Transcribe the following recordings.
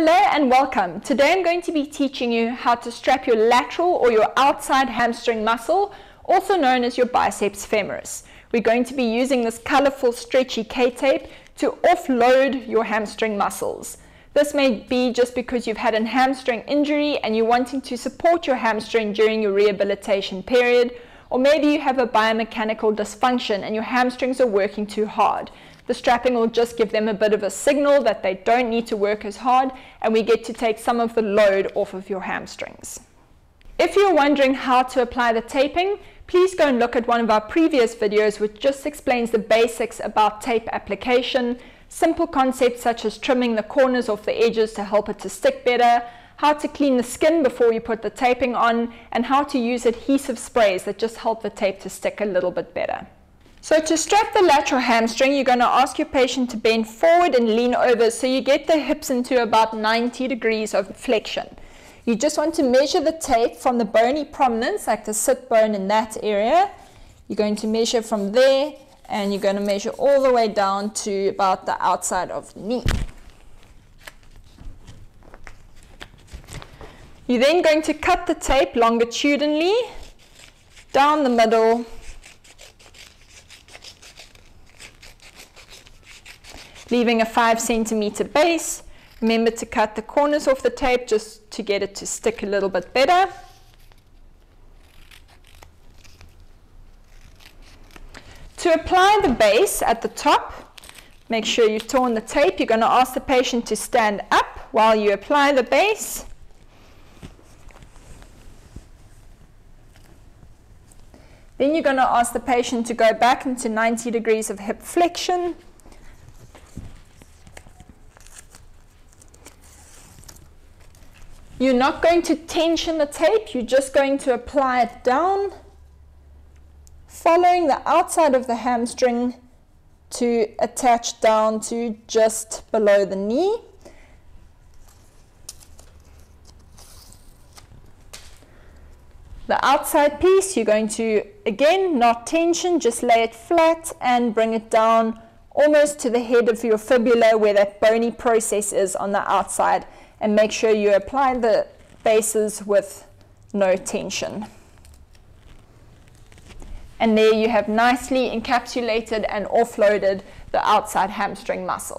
Hello and welcome. Today I'm going to be teaching you how to strap your lateral or your outside hamstring muscle, also known as your biceps femoris. We're going to be using this colorful stretchy K-tape to offload your hamstring muscles. This may be just because you've had a hamstring injury and you're wanting to support your hamstring during your rehabilitation period, or maybe you have a biomechanical dysfunction and your hamstrings are working too hard. The strapping will just give them a bit of a signal that they don't need to work as hard, and we get to take some of the load off of your hamstrings. If you're wondering how to apply the taping, please go and look at one of our previous videos which just explains the basics about tape application, simple concepts such as trimming the corners off the edges to help it to stick better, how to clean the skin before you put the taping on, and how to use adhesive sprays that just help the tape to stick a little bit better. So to strap the lateral hamstring, you're going to ask your patient to bend forward and lean over so you get the hips into about 90 degrees of flexion. You just want to measure the tape from the bony prominence, like the sit bone in that area. You're going to measure from there, and you're going to measure all the way down to about the outside of the knee. You're then going to cut the tape longitudinally down the middle. Leaving a 5 centimeter base. Remember to cut the corners off the tape just to get it to stick a little bit better. To apply the base at the top, make sure you've torn the tape. You're going to ask the patient to stand up while you apply the base. Then you're going to ask the patient to go back into 90 degrees of hip flexion. You're not going to tension the tape, you're just going to apply it down, following the outside of the hamstring to attach down to just below the knee. The outside piece, you're going to, again, not tension, just lay it flat and bring it down almost to the head of your fibula where that bony process is on the outside. And make sure you apply the bases with no tension. And there you have nicely encapsulated and offloaded the outside hamstring muscle.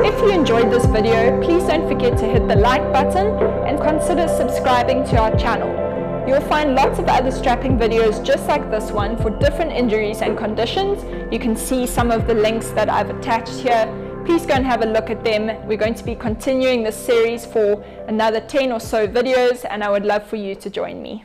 If you enjoyed this video, please don't forget to hit the like button and consider subscribing to our channel. You'll find lots of other strapping videos just like this one for different injuries and conditions. You can see some of the links that I've attached here. Please go and have a look at them. We're going to be continuing this series for another 10 or so videos, and I would love for you to join me.